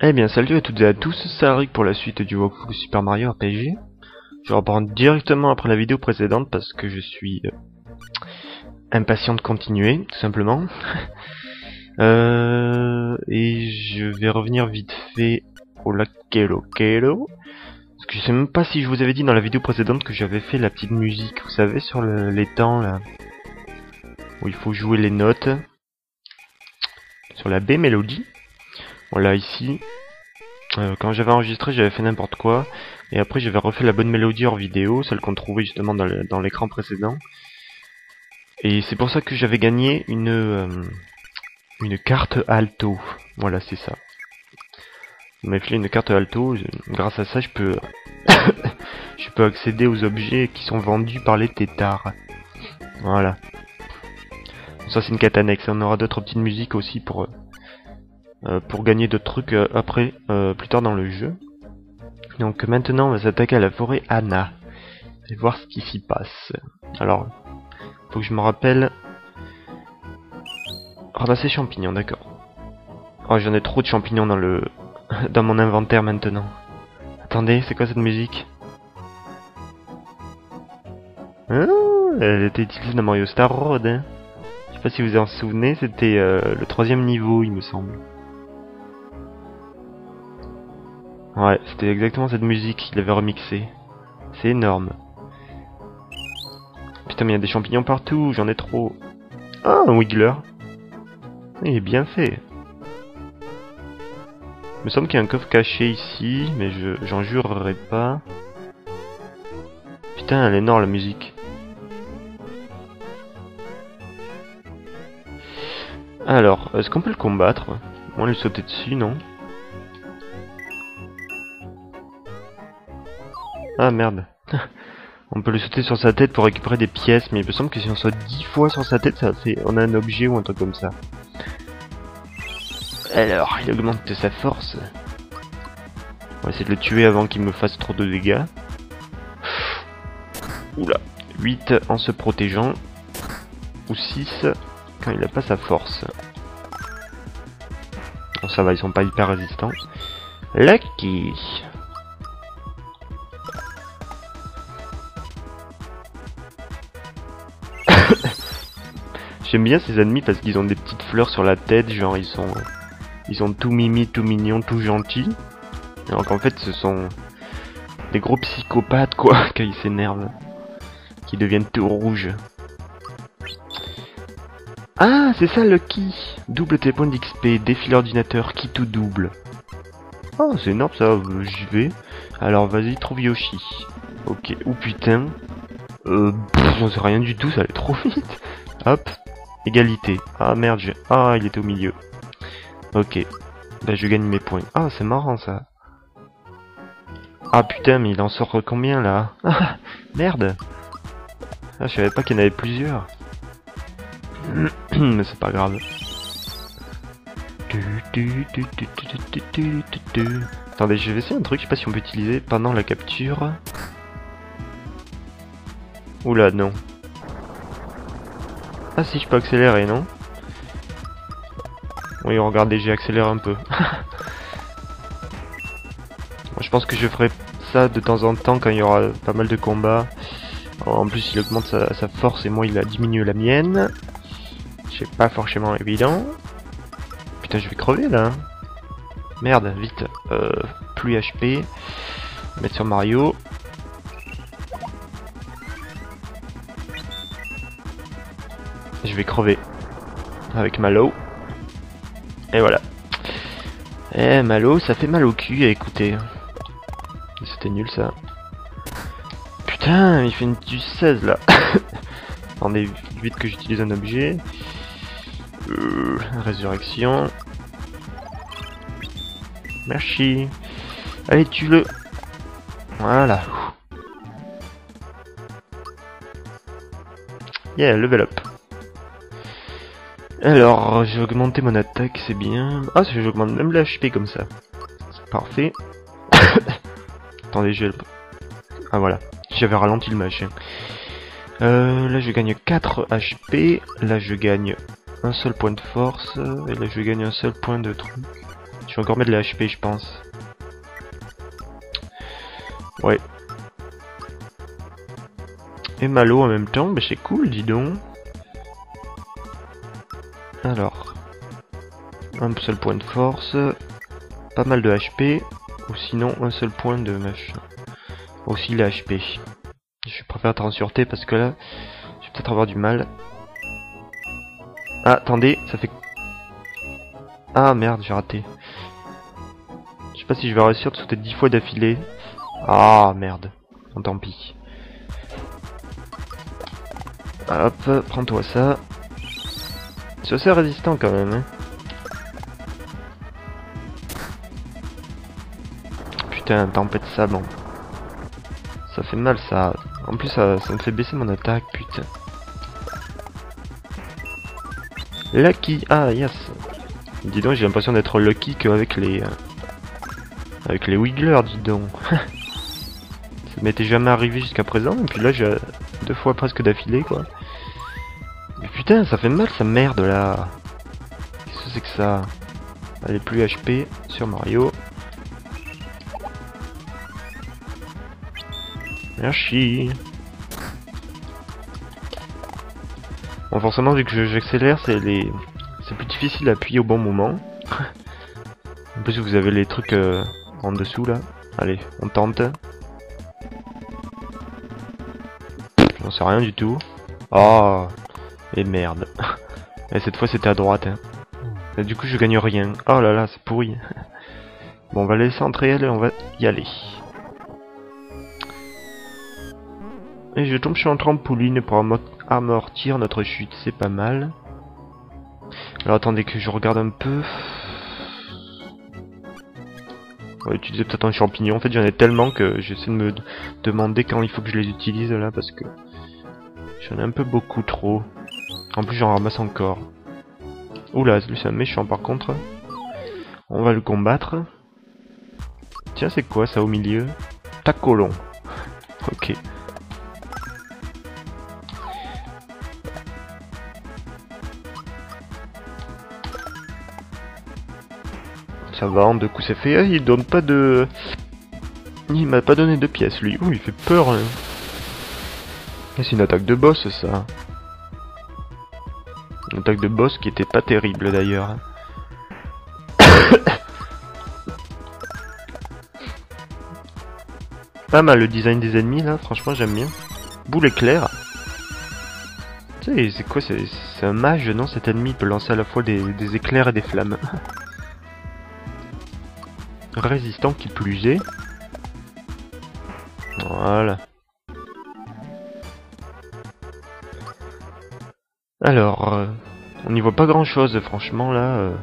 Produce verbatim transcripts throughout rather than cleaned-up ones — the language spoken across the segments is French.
Eh bien salut à toutes et à tous, c'est Halryk pour la suite du walkthrough Super Mario R P G. Je reprends directement après la vidéo précédente parce que je suis euh, impatient de continuer, tout simplement. euh, et je vais revenir vite fait au lac Kero Kero. Parce que je sais même pas si je vous avais dit dans la vidéo précédente que j'avais fait la petite musique, vous savez, sur l'étang là, où il faut jouer les notes, sur la B mélodie. Voilà, ici, euh, quand j'avais enregistré, j'avais fait n'importe quoi. Et après, j'avais refait la bonne mélodie hors vidéo, celle qu'on trouvait justement dans l'écran précédent. Et c'est pour ça que j'avais gagné une euh, une carte alto. Voilà, c'est ça. On m'a filé une carte alto. Je, grâce à ça, je peux je peux accéder aux objets qui sont vendus par les tétards. Voilà. Ça, c'est une quête annexe. On aura d'autres petites musiques aussi pour... Euh, Euh, pour gagner d'autres trucs euh, après, euh, plus tard dans le jeu. Donc maintenant on va s'attaquer à la forêt Anna et voir ce qui s'y passe. Alors, faut que je me rappelle. Ramasser champignons, d'accord. Oh, j'en ai trop de champignons dans le dans mon inventaire maintenant. Attendez, c'est quoi cette musique? Hein, elle était utilisée dans Mario Star Road, hein. Je sais pas si vous en souvenez, c'était euh, le troisième niveau, il me semble. Ouais, c'était exactement cette musique qu'il avait remixée. C'est énorme. Putain, mais il y a des champignons partout, j'en ai trop. Ah, un Wiggler. Il est bien fait. Il me semble qu'il y a un coffre caché ici, mais je j'en jurerai pas. Putain, elle est énorme la musique. Alors, est-ce qu'on peut le combattre? On va lui sauter dessus, non? Ah merde. On peut le sauter sur sa tête pour récupérer des pièces, mais il me semble que si on saute dix fois sur sa tête, ça fait... on a un objet ou un truc comme ça. Alors, il augmente de sa force. On va essayer de le tuer avant qu'il me fasse trop de dégâts. Oula. huit en se protégeant. Ou six quand il n'a pas sa force. Bon ça va, ils sont pas hyper résistants. Lucky. J'aime bien ces ennemis parce qu'ils ont des petites fleurs sur la tête, genre ils sont ils sont tout mimi, tout mignons, tout gentils. Alors qu'en fait ce sont des gros psychopathes quoi, quand ils s'énervent, qui deviennent tout rouges. Ah c'est ça le ki. Double tes points d'X P, défi l'ordinateur, ki tout double. Oh c'est énorme ça, j'y vais. Alors vas-y trouve Yoshi. Ok, ou oh, putain. Euh, pff, j'en sais rien du tout, ça allait trop vite. Hop. Égalité. Ah merde, j'ai... Ah, il était au milieu. Ok. Bah je gagne mes points. Ah, c'est marrant ça. Ah putain, mais il en sort combien là? Ah, merde. Ah, je savais pas qu'il y en avait plusieurs. Mais c'est pas grave. Attendez, je vais essayer un truc, je sais pas si on peut utiliser pendant la capture. Oula, non. Ah si, je peux accélérer, non? Oui, regardez, j'ai accéléré un peu. Je pense que je ferai ça de temps en temps quand il y aura pas mal de combats. En plus, il augmente sa, sa force et moi, il a diminué la mienne. C'est pas forcément évident. Putain, je vais crever, là. Merde, vite. Euh, plus H P. Mettre sur Mario. Je vais crever avec Mallow. Et voilà. Eh Mallow, ça fait mal au cul à écouter. C'était nul ça. Putain, il fait une du seize là. Attendez, vite que j'utilise un objet. Euh, résurrection. Merci. Allez, tue-le. Voilà. Yeah, level up. Alors, j'ai augmenté mon attaque, c'est bien. Ah, j'augmente même le H P comme ça. C'est parfait. Attendez, j'ai... Ah voilà, j'avais ralenti le machin. Euh, là, je gagne quatre H P. Là, je gagne un seul point de force. Et là, je gagne un seul point de truc. Je vais encore mettre les H P, je pense. Ouais. Et Mallow en même temps, bah c'est cool, dis donc. Alors. Un seul point de force. Pas mal de H P. Ou sinon, un seul point de machin. Aussi les H P. Je préfère être en sûreté parce que là, je vais peut-être avoir du mal. Ah, attendez, ça fait... Ah merde, j'ai raté. Je sais pas si je vais réussir de sauter dix fois d'affilée. Ah merde. Bon, tant pis. Hop, prends-toi ça. C'est assez résistant quand même. Hein. Putain, tempête de sable. Ça fait mal ça. En plus, ça, ça me fait baisser mon attaque, putain. Lucky. Ah yes. Dis donc, j'ai l'impression d'être lucky qu'avec les... Euh, avec les Wiggler, dis donc. Ça m'était jamais arrivé jusqu'à présent, et puis là, j'ai deux fois presque d'affilée, quoi. Mais putain, ça fait mal, sa merde, là. Qu'est-ce que c'est que ça? Allez, plus H P sur Mario. Merci. Bon, forcément, vu que j'accélère, c'est les... C'est plus difficile d'appuyer au bon moment. En plus vous avez les trucs euh, en dessous là. Allez, on tente. J'en sais rien du tout. Oh. Et merde. Et cette fois c'était à droite. Hein. Et du coup je gagne rien. Oh là là, c'est pourri. Bon, on va laisser entrer elle et on va y aller. Et je tombe sur un trampoline pour amortir notre chute. C'est pas mal. Alors attendez que je regarde un peu. On va utiliser peut-être un champignon. En fait j'en ai tellement que j'essaie de me demander quand il faut que je les utilise là parce que j'en ai un peu beaucoup trop. En plus j'en ramasse encore. Oula, lui c'est un méchant par contre. On va le combattre. Tiens, c'est quoi ça au milieu? Tacolon. Ok. Ça va, en deux coups c'est fait. Il donne pas de... Il m'a pas donné de pièces lui. Ouh, il fait peur. Hein. C'est une attaque de boss ça. Une attaque de boss qui était pas terrible d'ailleurs. Pas mal le design des ennemis là, franchement j'aime bien. Boule éclair. C'est quoi? C'est un mage, non? Cet ennemi peut lancer à la fois des, des éclairs et des flammes. Résistant qui plus est. Voilà. Alors, euh, on n'y voit pas grand chose, franchement, là. Euh,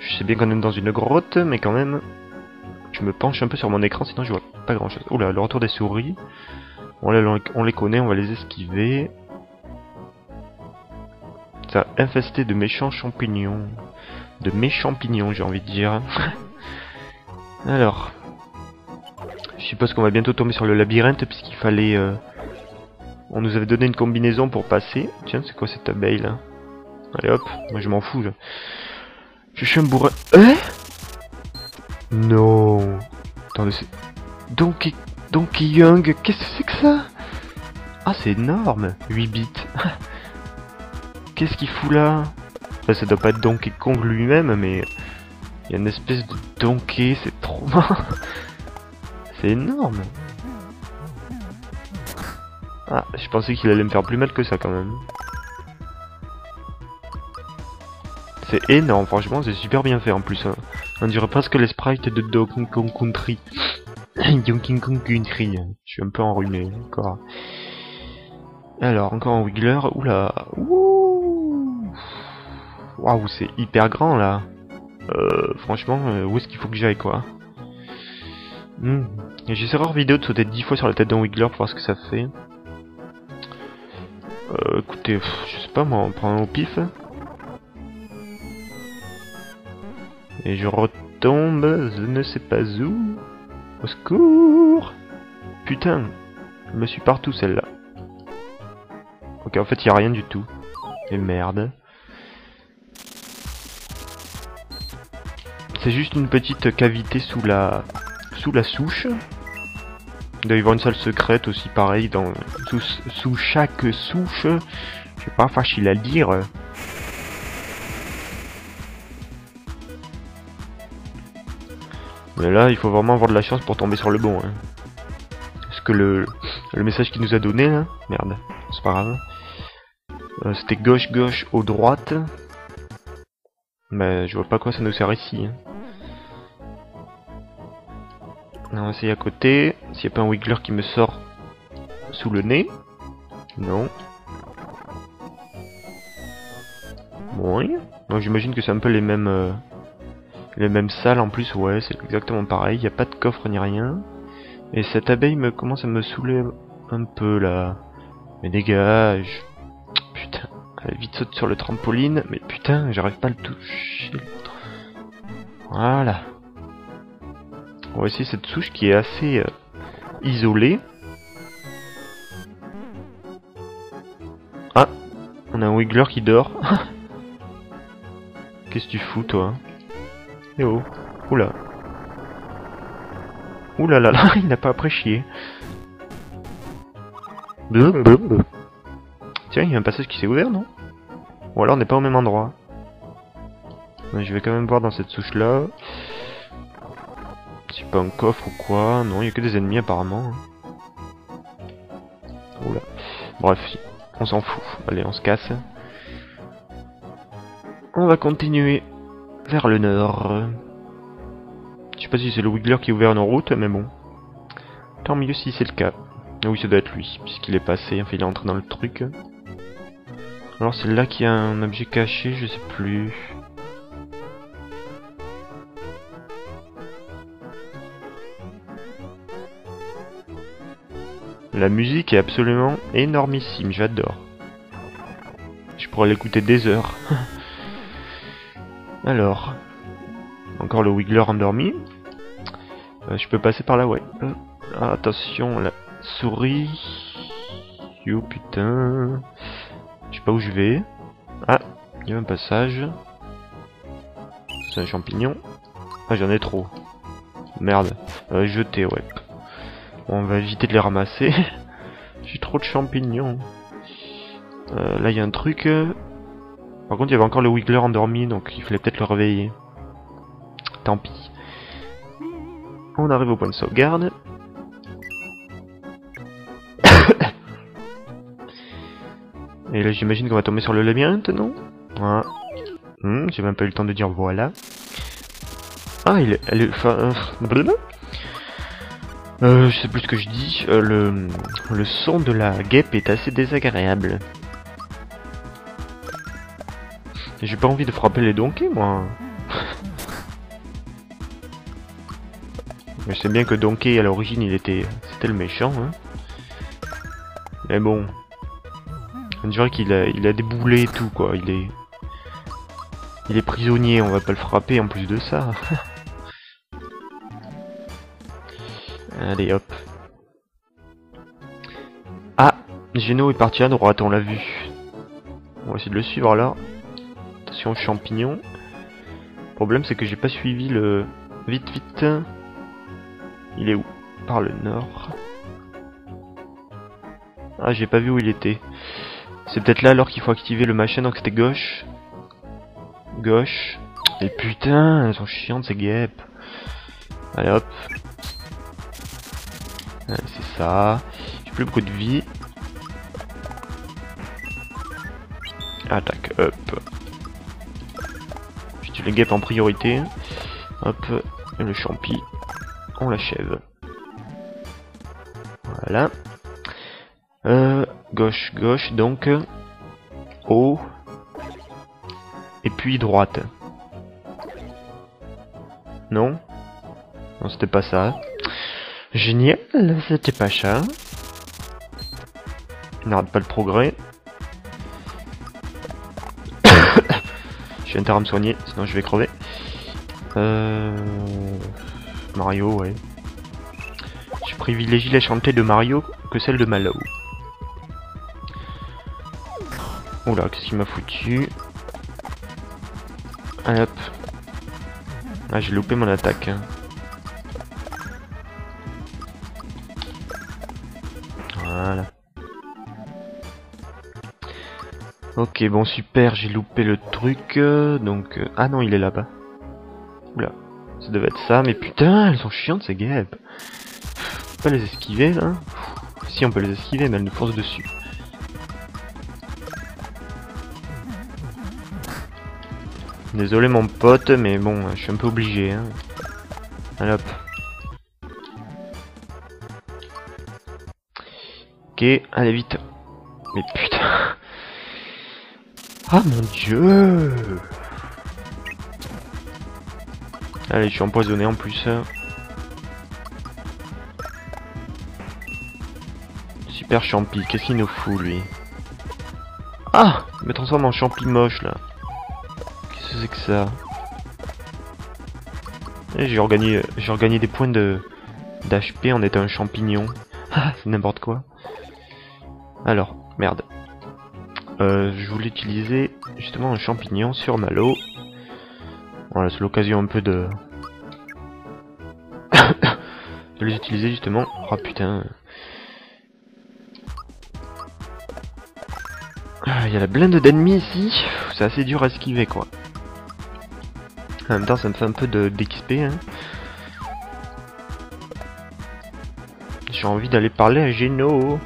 je sais bien qu'on est dans une grotte, mais quand même, je me penche un peu sur mon écran, sinon je vois pas grand chose. Oula, le retour des souris. On les, on les connaît, on va les esquiver. Ça a infesté de méchants champignons. De méchants pignons, j'ai envie de dire. Alors, je suppose qu'on va bientôt tomber sur le labyrinthe puisqu'il fallait... Euh, on nous avait donné une combinaison pour passer. Tiens, c'est quoi cette abeille là? Allez hop, moi je m'en fous. Je, je suis un bourrin... Hein? Non. Attendez, c'est... Donkey... Donkey Young, qu'est-ce que c'est que ça? Ah, c'est énorme. Huit bits. Qu'est-ce qu'il fout là? Enfin, ça doit pas être Donkey Kong lui-même, mais... Il y a une espèce de Donkey, c'est trop... C'est énorme. Ah, je pensais qu'il allait me faire plus mal que ça, quand même. C'est énorme, franchement, c'est super bien fait, en plus. Hein. On dirait presque les sprites de Donkey Kong Country. Donkey Kong Country. Je suis un peu enrhumé, encore. Alors, encore un Wiggler. Oula. Ouh. Waouh, c'est hyper grand là. Euh, franchement, euh, où est-ce qu'il faut que j'aille quoi? mmh. J'ai cette rare vidéo de sauter dix fois sur la tête d'un Wiggler pour voir ce que ça fait. Euh, écoutez, pff, je sais pas moi, on prend un au pif. Et je retombe, je ne sais pas où. Au secours! Putain, je me suis partout celle-là. Ok, en fait, il n'y a rien du tout. Et merde. c'est juste une petite cavité sous la sous la souche. Il doit y avoir une salle secrète aussi, pareil, dans sous, sous chaque souche. Je sais pas, facile à dire. Mais là, il faut vraiment avoir de la chance pour tomber sur le bon. Hein. Parce que le, le message qu'il nous a donné, là, merde, c'est pas grave. Euh, C'était gauche, gauche, au droite. Mais je vois pas quoi ça nous sert ici. Hein. On va essayer à côté. S'il n'y a pas un Wiggler qui me sort sous le nez. Non. Oui. Donc j'imagine que c'est un peu les mêmes euh, les mêmes salles en plus. Ouais, c'est exactement pareil. Il n'y a pas de coffre ni rien. Et cette abeille me commence à me saouler un peu là. Mais dégage. Putain. Elle vite saute sur le trampoline. Mais putain, j'arrive pas à le toucher. Voilà. On va essayer cette souche qui est assez euh, isolée. Ah, on a un Wiggler qui dort. Qu'est-ce que tu fous, toi? Eh oh, oula. Oula là là, il n'a pas apprécié. Tiens, il y a un passage qui s'est ouvert, non? Ou alors on n'est pas au même endroit. Mais je vais quand même voir dans cette souche-là. C'est pas un coffre ou quoi? Non, il n'y a que des ennemis apparemment. Oula. Bref, on s'en fout. Allez, on se casse. On va continuer vers le nord. Je sais pas si c'est le Wiggler qui a ouvert nos routes, mais bon. Tant mieux si c'est le cas. Oui, ça doit être lui, puisqu'il est passé. Enfin, il est entré dans le truc. Alors, c'est là qu'il y a un objet caché, je sais plus. La musique est absolument énormissime, j'adore. Je pourrais l'écouter des heures. Alors, encore le Wiggler endormi. Euh, je peux passer par là, ouais. Euh, attention, la souris. Yo putain. Je sais pas où je vais. Ah, il y a un passage. C'est un champignon. Ah, j'en ai trop. Merde. Euh, jeter, ouais. On va éviter de les ramasser. J'ai trop de champignons. Euh, là, il y a un truc. Par contre, il y avait encore le Wiggler endormi, donc il fallait peut-être le réveiller. Tant pis. On arrive au point de sauvegarde. Et là, j'imagine qu'on va tomber sur le labyrinthe, non? Voilà. Hum, j'ai même pas eu le temps de dire voilà. Ah, il est... Elle est enfin, euh... Euh, je sais plus ce que je dis, euh, le, le son de la guêpe est assez désagréable. J'ai pas envie de frapper les donkeys, moi. Je sais bien que Donkey, à l'origine, il était c'était le méchant. Hein. Mais bon, on dirait qu'il a, il a déboulé et tout, quoi. Il est, il est prisonnier, on va pas le frapper en plus de ça. Allez, hop. Ah, Geno est parti à droite, on l'a vu. On va essayer de le suivre alors. Attention aux champignons. Le problème, c'est que j'ai pas suivi le... Vite, vite. Il est où? Par le nord. Ah, j'ai pas vu où il était. C'est peut-être là alors qu'il faut activer le machin, donc c'était gauche. Gauche. Et putain, elles sont chiantes ces guêpes. Allez, hop. C'est ça. J'ai plus beaucoup de vie. Attaque, hop. Je tue les guêpes en priorité. Hop, et le champi. On l'achève. Voilà. Euh, gauche, gauche, donc. Haut. Et puis droite. Non? Non, c'était pas ça. Génial, c'était pas ça. N'arrête pas le progrès. J'ai intérêt à me soigner, sinon je vais crever. Euh... Mario, ouais. Je privilégie la chantée de Mario que celle de Mallow. Oula, qu'est-ce qu'il m'a foutu? Allez, hop. Ah, j'ai loupé mon attaque. Voilà. Ok, bon, super, j'ai loupé le truc. Euh, donc, euh, ah non, il est là-bas. Oula, ça devait être ça. Mais putain, elles sont chiantes, ces guêpes. Faut pas les esquiver, là. Pff, si, on peut les esquiver, mais elles nous foncent dessus. Désolé mon pote, mais bon, je suis un peu obligé. Hein. Allez hop. Ok, allez vite. Mais putain. Ah mon dieu. Allez, je suis empoisonné en plus. Super champi, qu'est-ce qu'il nous fout lui? Ah, il me transforme en champi moche là. C'est que ça. J'ai regagné, j'ai regagné des points de d'H P en étant un champignon. C'est n'importe quoi. Alors, merde. Euh, je voulais utiliser justement un champignon sur Mallow. Voilà, c'est l'occasion un peu de... de les utiliser justement. Oh putain. Ah, il y a la blinde d'ennemis ici. C'est assez dur à esquiver quoi. En même temps, ça me fait un peu de d'X P. Hein. J'ai envie d'aller parler à Geno.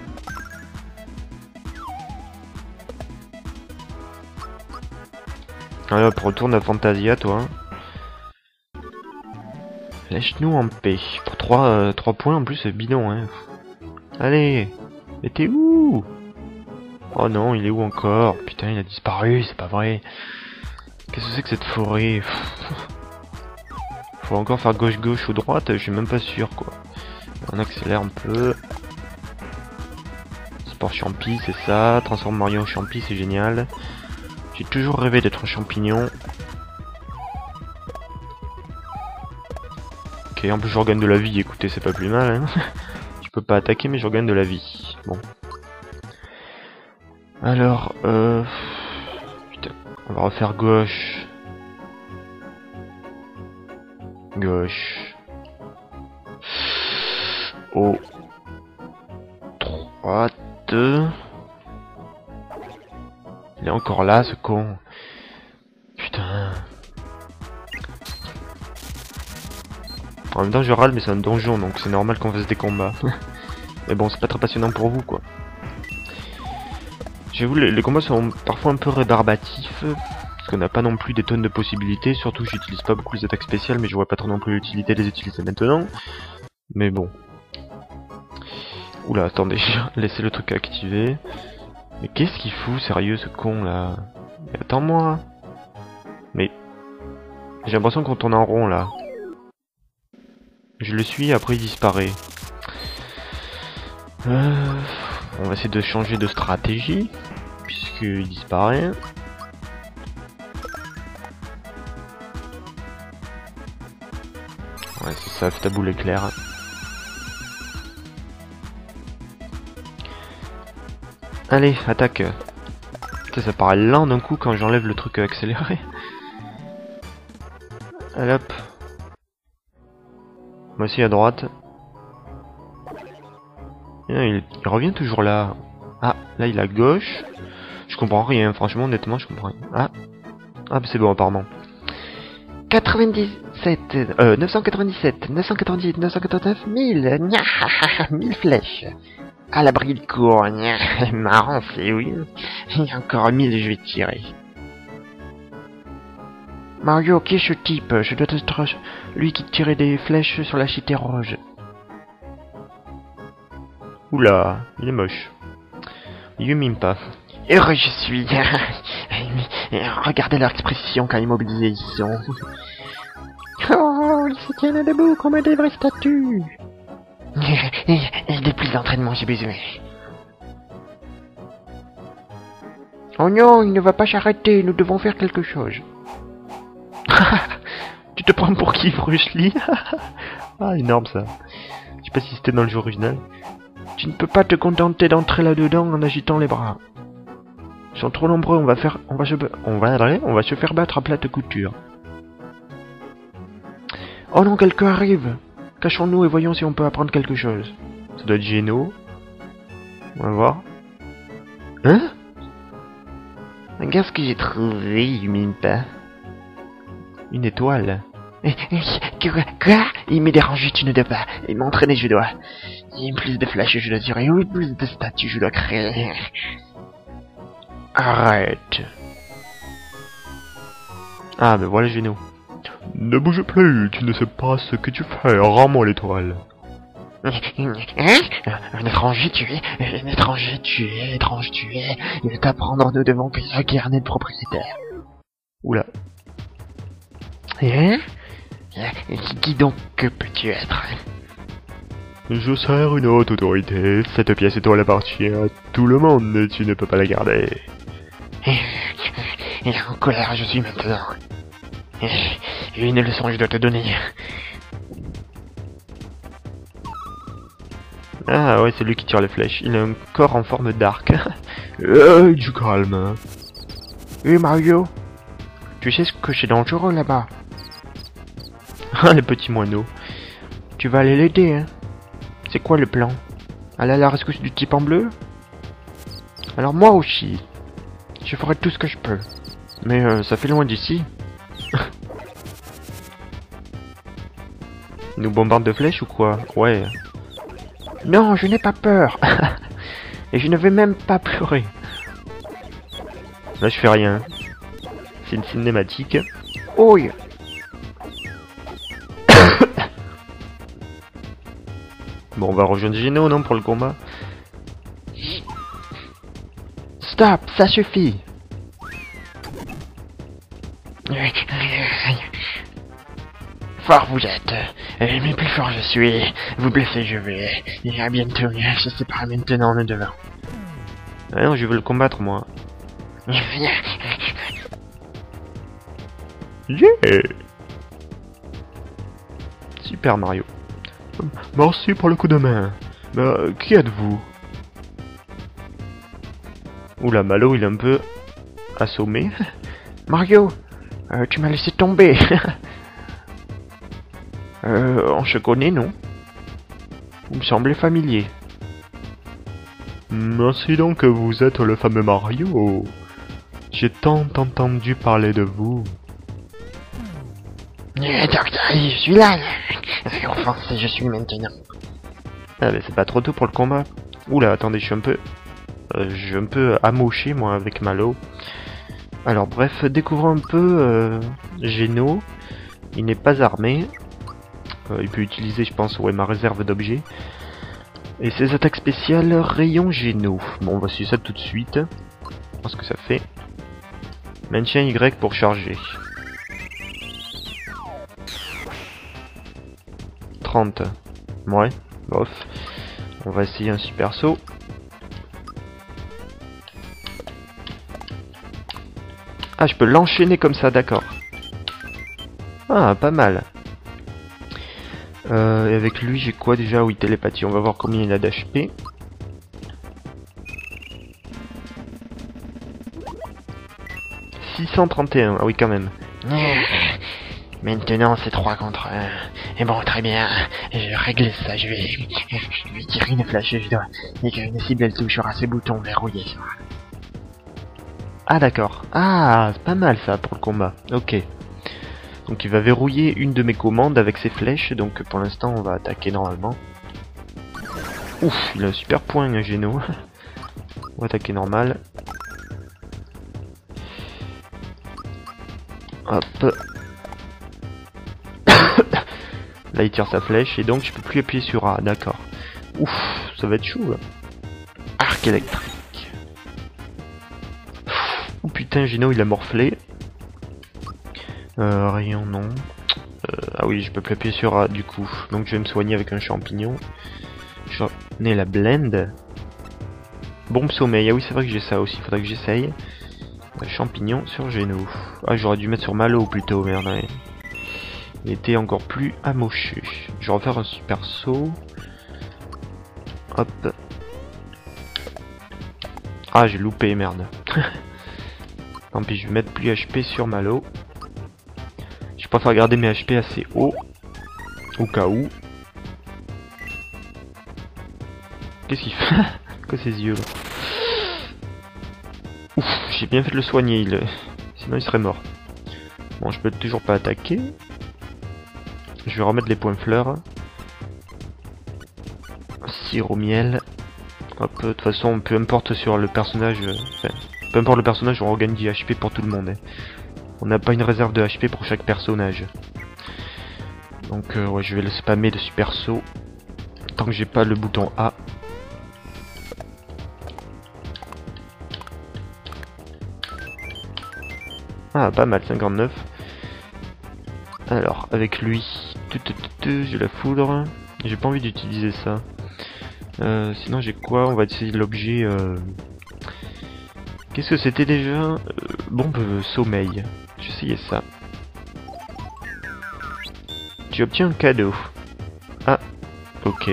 Allez hop, retourne à Fantasia, toi. Lâche-nous en paix. Pour trois, euh, trois points en plus, c'est bidon. Hein. Allez, mais t'es où? Oh non, il est où encore? Putain, il a disparu, c'est pas vrai. Qu'est-ce que c'est que cette forêt? Faut encore faire gauche-gauche ou droite, je suis même pas sûr quoi. On accélère un peu. Sport champi, c'est ça. Transforme Mario en champi, c'est génial. J'ai toujours rêvé d'être un champignon. Ok, en plus je regagne de la vie, écoutez, c'est pas plus mal. Hein. Je peux pas attaquer, mais je regagne de la vie. Bon. Alors, euh... on va refaire gauche. Gauche. Oh. Droite. Il est encore là, ce con. Putain. En même temps, je râle, mais c'est un donjon, donc c'est normal qu'on fasse des combats. Mais bon, c'est pas très passionnant pour vous, quoi. J'avoue, les combats sont parfois un peu rébarbatifs, parce qu'on n'a pas non plus des tonnes de possibilités, surtout j'utilise pas beaucoup les attaques spéciales, mais je vois pas trop non plus l'utilité de les utiliser maintenant. Mais bon. Oula, attendez, laissez le truc activer. Mais qu'est-ce qu'il fout, sérieux, ce con là? Mais attends-moi. Mais... j'ai l'impression qu'on tourne en rond là. Je le suis, après il disparaît. Euh... On va essayer de changer de stratégie, puisqu'il disparaît. Ouais, c'est ça, fais ta boule éclair. Allez, attaque. Ça, ça paraît lent d'un coup quand j'enlève le truc accéléré. Allez hop. Moi aussi à droite. Il, il revient toujours là. Ah, là il est à gauche. Je comprends rien, franchement, honnêtement, je comprends rien. Ah, ah c'est bon, apparemment. neuf cent quatre-vingt-dix-sept, neuf cent quatre-vingt-dix-sept, neuf cent quatre-vingt-dix-huit, neuf cent quatre-vingt-dix-neuf, mille, nia, mille flèches. À l'abri de cours, nia, marrant, c'est oui. Il y a encore mille, je vais tirer. Mario, qui est ce type? Je dois te trash. Lui qui tirait des flèches sur la cité rouge. Oula, il est moche. Il ne mime pas. Heureux je suis. Regardez leur expression quand immobilisés ils sont. Oh, ils se tiennent debout comme des vraies statues. Et de plus d'entraînement, j'ai besoin. Oh non, il ne va pas s'arrêter, nous devons faire quelque chose. Tu te prends pour qui, Bruce Lee? Ah, énorme ça. Je sais pas si c'était dans le jeu original. Tu ne peux pas te contenter d'entrer là-dedans en agitant les bras. Ils sont trop nombreux, on va faire, on va se, on va, on va se faire battre à plate couture. Oh non, quelqu'un arrive. Cachons-nous et voyons si on peut apprendre quelque chose. Ça doit être Geno. On va voir. Hein? Regarde ce que j'ai trouvé, il mine pas. Une étoile. Quoi? Il m'est dérangé, tu ne dois pas. Il m'entraîner, je dois. Il me plus de flash, je dois tirer. Oui, plus de statues, je dois créer. Arrête. Ah, ben voilà Geno. Ne bouge plus, tu ne sais pas ce que tu fais. Rends-moi l'étoile. Hein? Un étranger tu es, un étranger tu es, un étranger tu es. Il veut t'apprendre, nous devons garder le propriétaire. Oula. Hein? Qui donc que peux-tu être? Je sers une haute autorité. Cette pièce étoile appartient à tout le monde et tu ne peux pas la garder. En colère je suis maintenant. J'ai une leçon que je dois te donner. Ah ouais, c'est lui qui tire les flèches. Il a un corps en forme d'arc. euh, du calme. Oui Mario, tu sais ce que c'est dangereux là-bas. Ah les petits moineaux. Tu vas aller l'aider hein. C'est quoi le plan? Aller à la rescousse du type en bleu? Alors moi aussi. Je ferai tout ce que je peux. Mais euh, ça fait loin d'ici. Nous bombarde de flèches ou quoi? Ouais. Non, je n'ai pas peur. Et je ne vais même pas pleurer. Là, je fais rien. C'est une cinématique. Ouille. Bon, on va rejoindre Geno, non, pour le combat. Stop, ça suffit. Fort vous êtes, mais plus fort je suis, vous blessez je vais, et à bientôt, je sais pas maintenant le devant. Ah non, je veux le combattre moi. Yeah. Super Mario. Merci pour le coup de main. Euh, qui êtes-vous? Oula, Mallow il est un peu assommé. Mario, euh, tu m'as laissé tomber. Euh, on se connaît, non? Vous me semblez familier. Ainsi donc que vous êtes le fameux Mario. J'ai tant entendu parler de vous. Eh, docteur, je suis là. Enfin, je suis maintenant. Ah, mais c'est pas trop tôt pour le combat. Oula, attendez, je suis un peu... Euh, je suis un peu amoché, moi, avec Mallow. Alors, bref, découvrons un peu... Euh, Geno. Il n'est pas armé. Euh, il peut utiliser, je pense, ouais, ma réserve d'objets. Et ses attaques spéciales, rayon Geno. Bon, voici ça tout de suite. Je pense que ça fait. Maintien Y pour charger. trente. Ouais, bof. On va essayer un super saut. Ah, je peux l'enchaîner comme ça, d'accord. Ah, pas mal. Euh, et avec lui, j'ai quoi déjà? Oui, télépathie. On va voir combien il a d'H P. six cent trente et un. Ah oui, quand même. Maintenant, c'est trois contre un. Et bon, très bien. Je règle ça. Je vais, je vais tirer une flèche. Je dois... Et qu'une cible, elle touchera ces boutons verrouillés. Ah, d'accord. Ah, c'est pas mal, ça, pour le combat. Ok. Donc il va verrouiller une de mes commandes avec ses flèches, donc pour l'instant on va attaquer normalement. Ouf, il a un super point Geno. On va attaquer normal. Hop. Là il tire sa flèche et donc je peux plus appuyer sur A, d'accord. Ouf, ça va être chaud là. Arc électrique. Oh putain Geno il a morflé. Euh, rayon non. Euh, ah oui, je peux plus appuyer sur A du coup. Donc je vais me soigner avec un champignon. J'en ai la blend. Bombe sommeil. Ah oui, c'est vrai que j'ai ça aussi. Faudrait que j'essaye. Euh, champignon sur Geno. Ah, j'aurais dû mettre sur Mallow plutôt. Merde. Ouais. Il était encore plus amoché. Je vais refaire un super saut. Hop. Ah, j'ai loupé. Merde. Tant pis, je vais mettre plus H P sur Mallow. Je préfère garder mes H P assez haut. Au cas où. Qu'est-ce qu'il fait? Que ses yeux là. Ouf, j'ai bien fait de le soigner, il... sinon il serait mort. Bon, je peux toujours pas attaquer. Je vais remettre les points fleurs. Sirop miel. Hop, de toute façon, peu importe sur le personnage, euh, enfin, peu importe le personnage, on regagne du H P pour tout le monde. Hein. On n'a pas une réserve de H P pour chaque personnage. Donc, euh, ouais, je vais le spammer de super saut tant que j'ai pas le bouton A. Ah, pas mal, cinquante-neuf. Alors, avec lui, j'ai la foudre. J'ai pas envie d'utiliser ça. Euh, sinon, j'ai quoi? On va essayer l'objet. Euh... Qu'est-ce que c'était déjà? euh, Bombe euh, sommeil. J'ai essayé ça. Tu obtiens un cadeau. Ah, ok.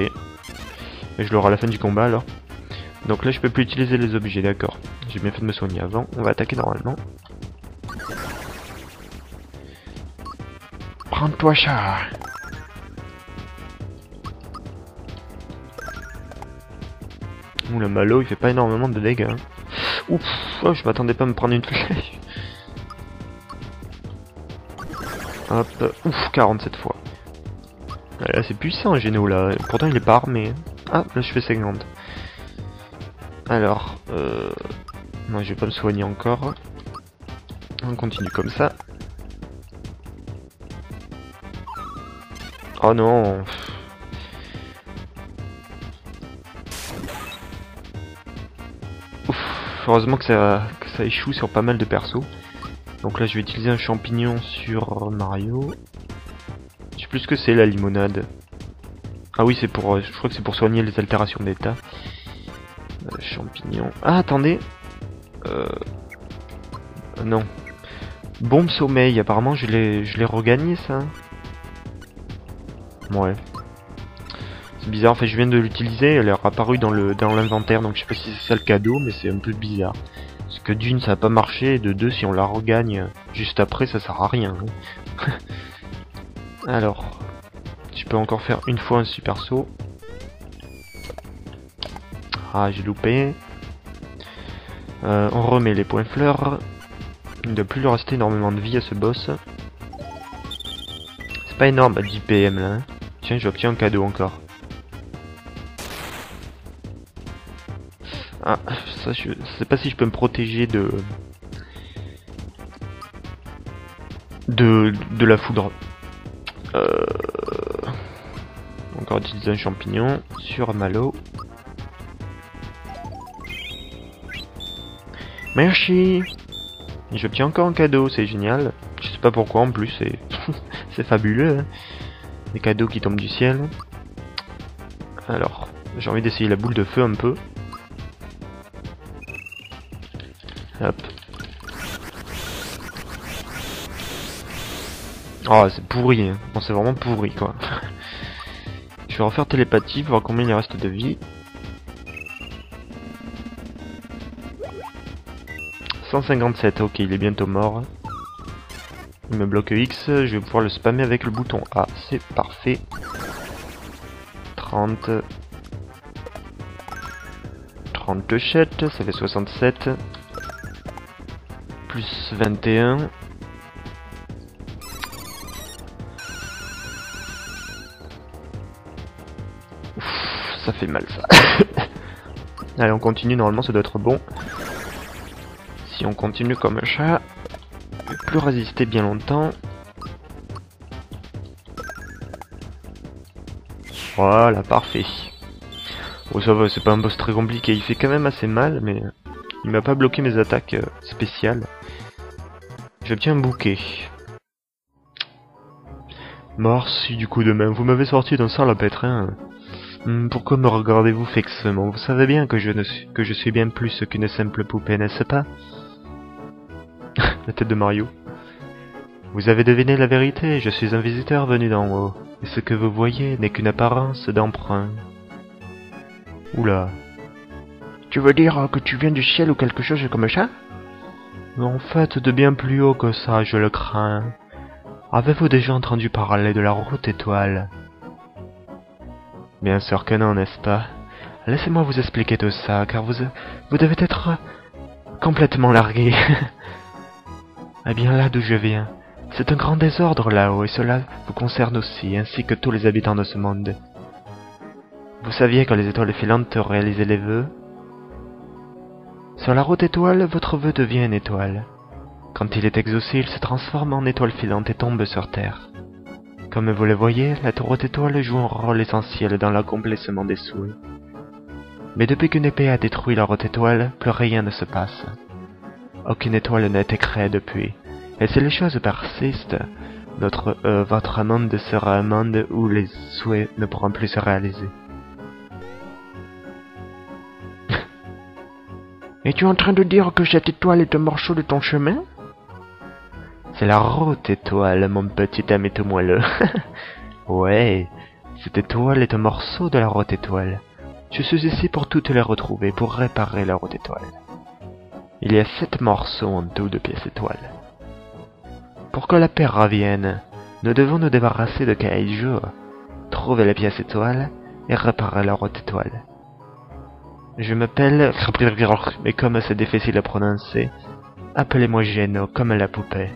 Je l'aurai à la fin du combat alors. Donc là, je peux plus utiliser les objets, d'accord. J'ai bien fait de me soigner avant. On va attaquer normalement. Prends-toi, chat! Ouh, le Mallow, il fait pas énormément de dégâts. Hein. Ouf, oh, je m'attendais pas à me prendre une flèche. Hop, ouf, quarante cette fois. Là, c'est puissant, Geno, là. Pourtant, il est pas armé. Ah, là, je fais cinquante. Alors, euh... non, je vais pas me soigner encore. On continue comme ça. Oh non! Heureusement que ça, que ça échoue sur pas mal de persos. Donc là je vais utiliser un champignon sur Mario. Je sais plus ce que c'est la limonade. Ah oui, c'est pour, je crois que c'est pour soigner les altérations d'état. Euh, champignon. Ah attendez. Euh... Non. Bombe sommeil. Apparemment je l'ai, je l'ai regagné ça. Ouais. C'est bizarre, en fait je viens de l'utiliser, elle est apparue dans le dans l'inventaire, donc je sais pas si c'est ça le cadeau, mais c'est un peu bizarre. Parce que d'une ça a pas marché, et de deux si on la regagne juste après ça sert à rien. Hein. Alors, je peux encore faire une fois un super saut. Ah j'ai loupé. Euh, on remet les points fleurs. Il ne doit plus lui rester énormément de vie à ce boss. C'est pas énorme à dix P M là. Hein. Tiens, j'obtiens un cadeau encore. Ah, ça, je sais pas si je peux me protéger de... De, de la foudre. Euh... Encore utiliser un champignon sur Mallow. Merci. J'obtiens encore un cadeau, c'est génial. Je sais pas pourquoi en plus, c'est c'est fabuleux. Hein. Des cadeaux qui tombent du ciel. Alors, j'ai envie d'essayer la boule de feu un peu. Hop. Oh, c'est pourri. Hein. Bon, c'est vraiment pourri, quoi. Je vais refaire télépathie pour voir combien il reste de vie. cent cinquante-sept. Ok, il est bientôt mort. Il me bloque X. Je vais pouvoir le spammer avec le bouton A. C'est parfait. trente. trente-sept. Ça fait soixante-sept. Plus vingt et un. Ouf, ça fait mal ça. Allez, on continue, normalement ça doit être bon. Si on continue comme un chat, on peut plus résister bien longtemps. Voilà, parfait. Oh ça va, c'est pas un boss très compliqué, il fait quand même assez mal, mais il m'a pas bloqué mes attaques spéciales. J'obtiens un bouquet. Merci du coup de main, vous m'avez sorti d'un salpêtre. Pourquoi me regardez-vous fixement? Vous savez bien que je, ne suis, que je suis bien plus qu'une simple poupée, n'est-ce pas? La tête de Mario. Vous avez deviné la vérité, je suis un visiteur venu d'en haut. Et ce que vous voyez n'est qu'une apparence d'emprunt. Oula. Tu veux dire que tu viens du ciel ou quelque chose comme ça? En fait, de bien plus haut que ça, je le crains. Avez-vous déjà entendu parler de la route étoile? Bien sûr que non, n'est-ce pas? Laissez-moi vous expliquer tout ça, car vous, vous devez être complètement largué. Eh bien, là d'où je viens, c'est un grand désordre là-haut, et cela vous concerne aussi, ainsi que tous les habitants de ce monde. Vous saviez que les étoiles filantes réalisaient les vœux? Sur la route étoile, votre vœu devient une étoile. Quand il est exaucé, il se transforme en étoile filante et tombe sur Terre. Comme vous le voyez, la route étoile joue un rôle essentiel dans l'accomplissement des souhaits. Mais depuis qu'une épée a détruit la route étoile, plus rien ne se passe. Aucune étoile n'a été créée depuis. Et si les choses persistent, notre, euh, votre monde sera un monde où les souhaits ne pourront plus se réaliser. Es-tu en train de dire que cette étoile est un morceau de ton chemin? C'est la route étoile, mon petit ami tout moelleux. Ouais, cette étoile est un morceau de la route étoile. Je suis ici pour toutes les retrouver, pour réparer la route étoile. Il y a sept morceaux en tout de pièces étoiles. Pour que la paix revienne, nous devons nous débarrasser de Kaiju, trouver les pièces étoiles et réparer la route étoile. Je m'appelle... mais comme c'est difficile à prononcer, appelez-moi Geno, comme la poupée.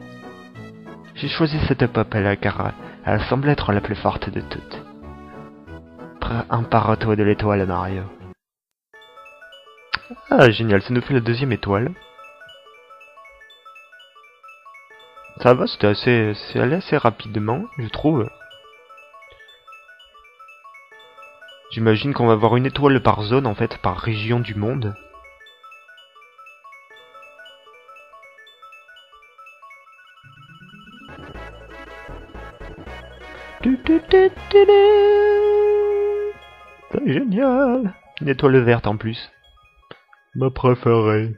J'ai choisi cette poupée-là car elle semble être la plus forte de toutes. Empare-toi de l'étoile, Mario. Ah, génial, ça nous fait la deuxième étoile. Ça va, c'était assez... c'est allé assez rapidement, je trouve. J'imagine qu'on va avoir une étoile par zone, en fait, par région du monde. C'est génial! Une étoile verte en plus. Ma préférée.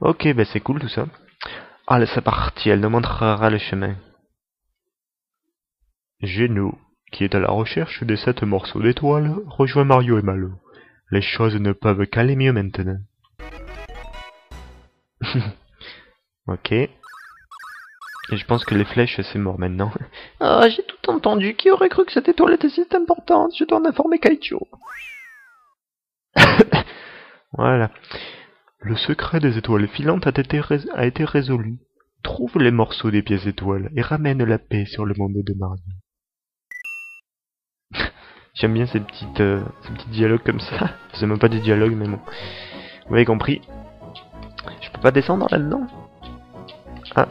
Ok, bah c'est cool tout ça. Allez, c'est parti, elle nous montrera le chemin. Geno, qui est à la recherche des sept morceaux d'étoiles, rejoint Mario et Mallow. Les choses ne peuvent qu'aller mieux maintenant. Ok. Et je pense que les flèches, c'est mort maintenant. Ah, j'ai tout entendu. Qui aurait cru que cette étoile était si importante? Je dois en informer Kaiju. Voilà. Le secret des étoiles filantes a été, rés a été résolu. Trouve les morceaux des pièces étoiles et ramène la paix sur le monde de Mario. J'aime bien ces petites, euh, ces petits dialogues comme ça. C'est même pas des dialogues, mais bon. Vous avez compris. Je peux pas descendre là-dedans? Ah.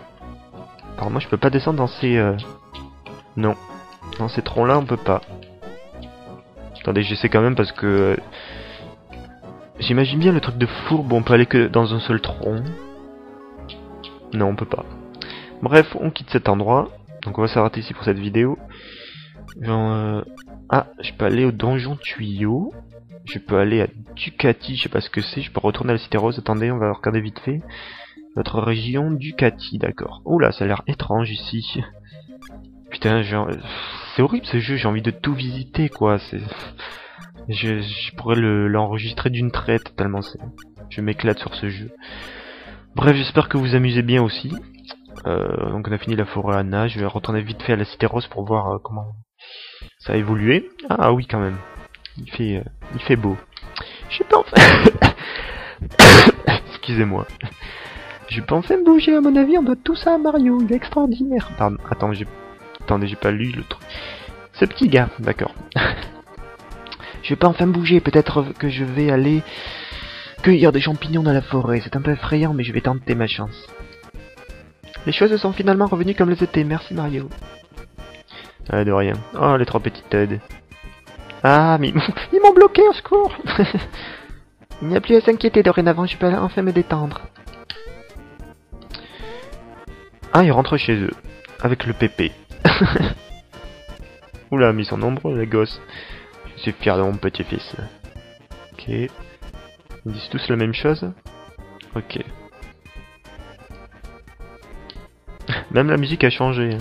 Alors moi je peux pas descendre dans ces... Euh... Non. Dans ces troncs-là, on peut pas. Attendez, j'essaie quand même parce que... Euh... J'imagine bien le truc de fourbe, on peut aller que dans un seul tronc. Non, on peut pas. Bref, on quitte cet endroit. Donc on va s'arrêter ici pour cette vidéo. Genre, euh... Ah, je peux aller au donjon tuyau. Je peux aller à Ducati, je sais pas ce que c'est. Je peux retourner à la Cité Rose. Attendez, on va regarder vite fait. Notre région, Ducati, d'accord. Oula, ça a l'air étrange ici. Putain, genre... c'est horrible ce jeu, j'ai envie de tout visiter, quoi. Je, je pourrais l'enregistrer le, d'une traite, tellement c'est... Je m'éclate sur ce jeu. Bref, j'espère que vous vous amusez bien aussi. Euh, donc on a fini la forêt Anna, je vais retourner vite fait à la Cité Rose pour voir euh, comment ça a évolué. Ah oui, quand même. Il fait, euh, il fait beau. Je sais pas enfin... Excusez-moi. Je peux enfin bouger, à mon avis, on doit tout ça à Mario, il est extraordinaire. Pardon, attends, j'ai... Attendez, j'ai pas lu le truc. Ce petit gars, d'accord. Je peux enfin bouger, peut-être que je vais aller cueillir des champignons dans la forêt. C'est un peu effrayant, mais je vais tenter ma chance. Les choses sont finalement revenues comme elles étaient, merci Mario. Ah, de rien. Oh, les trois petites têtes. Ah, mais ils m'ont bloqué, au secours. Il n'y a plus à s'inquiéter dorénavant, je peux enfin me détendre. Ah, ils rentrent chez eux, avec le pépé. Oula, mais ils sont nombreux, les gosses. Je suis fier de mon petit-fils. Ok. Ils disent tous la même chose. Ok. Même la musique a changé.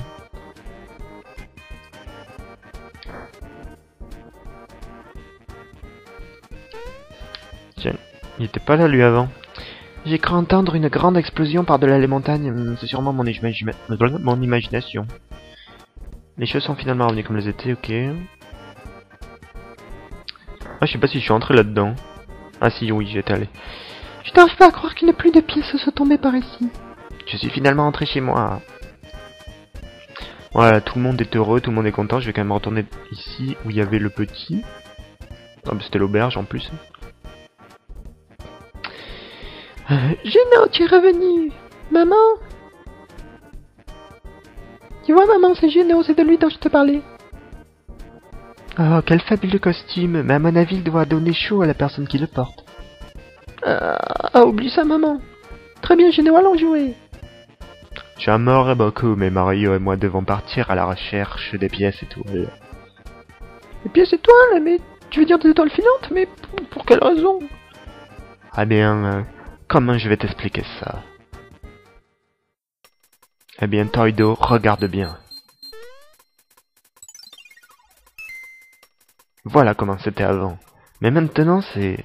Tiens, il était pas là, lui, avant. J'ai cru entendre une grande explosion par-delà les montagnes, c'est sûrement mon, mon imagination. Les choses sont finalement revenues comme elles étaient, ok. Ah, je sais pas si je suis entré là-dedans. Ah si, oui, j'étais allé. Je n'arrive pas à croire qu'il n'y a plus de pièces se tomber par ici. Je suis finalement entré chez moi. Voilà, tout le monde est heureux, tout le monde est content. Je vais quand même retourner ici où il y avait le petit. Ah, mais c'était l'auberge en plus. Euh, Geno, tu es revenu. Maman. Tu vois, maman, c'est Geno, c'est de lui dont je te parlais. Oh, quel fabuleux costume. Mais à mon avis, il doit donner chaud à la personne qui le porte. Euh, ah, oublie ça, maman. Très bien, Geno, allons jouer. Je suis à mort à beaucoup, mais Mario et moi devons partir à la recherche des pièces étoiles. Des pièces étoiles? Mais tu veux dire des étoiles filantes? Mais pour, pour quelle raison? Ah bien, euh, comment je vais t'expliquer ça? Eh bien, Toido, regarde bien. Voilà comment c'était avant. Mais maintenant, c'est...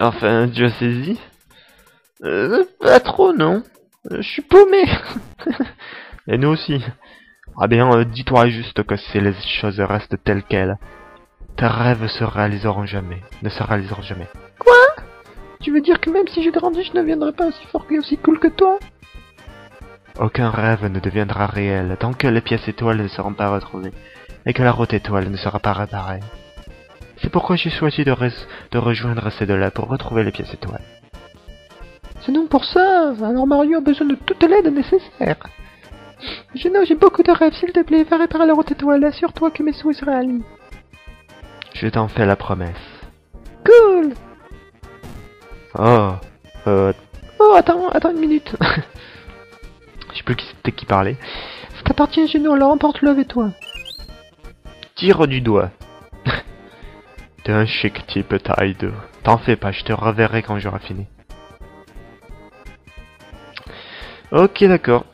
Enfin, tu as saisi? Euh, pas trop, non. Euh, je suis paumé. Et nous aussi. Ah bien, euh, dis-toi juste que si les choses restent telles quelles, tes rêves se réaliseront jamais. Ne se réaliseront jamais. Quoi? Tu veux dire que même si je grandis, je ne deviendrai pas aussi fort et aussi cool que toi? Aucun rêve ne deviendra réel tant que les pièces étoiles ne seront pas retrouvées et que la route étoile ne sera pas réparée. C'est pourquoi j'ai choisi de, re de rejoindre ces deux-là pour retrouver les pièces étoiles. C'est donc pour ça. Alors Mario a besoin de toute l'aide nécessaire. Geno, j'ai beaucoup de rêves, s'il te plaît, va réparer la route étoile, assure-toi que mes souhaits se réalisent. Je t'en fais la promesse. Cool. Oh, euh... oh, attends, attends une minute. Je sais plus qui c'était qui parlait. Ça t'appartient, Geno, alors emporte-le avec toi. Tire du doigt. T'es un chic type, Taïdo. T'en fais pas, je te reverrai quand j'aurai fini. Ok, d'accord.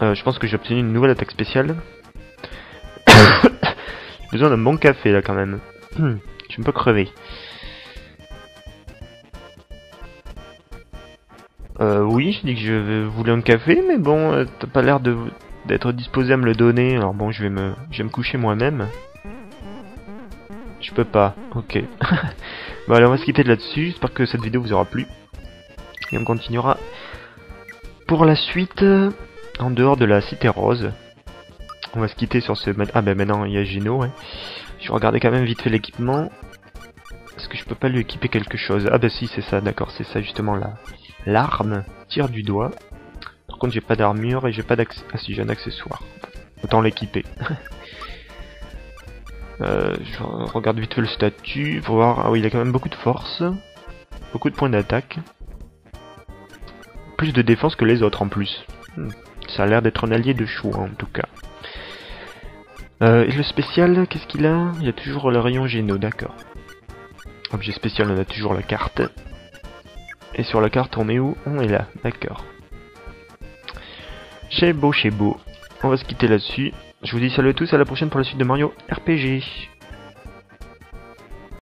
Euh, je pense que j'ai obtenu une nouvelle attaque spéciale. J'ai besoin d'un bon café là quand même. Hmm, je suis un peu crevé. Euh, oui, je dis que je voulais un café, mais bon, euh, t'as pas l'air de d'être disposé à me le donner. Alors bon, je vais me, je vais me coucher moi-même. Je peux pas. Ok. Bon, alors on va se quitter de là-dessus. J'espère que cette vidéo vous aura plu. Et on continuera pour la suite. En dehors de la cité rose. On va se quitter sur ce... Ah ben maintenant il y a Geno, ouais. Je vais regarder quand même vite fait l'équipement. Est-ce que je peux pas lui équiper quelque chose? Ah ben si, c'est ça, d'accord, c'est ça justement là. L'arme, tire du doigt. Par contre j'ai pas d'armure et j'ai pas d'accès... Ah si, j'ai un accessoire. Autant l'équiper. euh, je regarde vite fait le statut. Pour voir... Ah oui, il a quand même beaucoup de force. Beaucoup de points d'attaque. Plus de défense que les autres en plus. Hmm. Ça a l'air d'être un allié de choix, en tout cas. Euh, et le spécial, qu'est-ce qu'il a? Il y a toujours le rayon Geno, d'accord. Objet spécial, on a toujours la carte. Et sur la carte, on est où? On est là, d'accord. C'est beau, c'est beau. On va se quitter là-dessus. Je vous dis salut à tous, à la prochaine pour la suite de Mario R P G.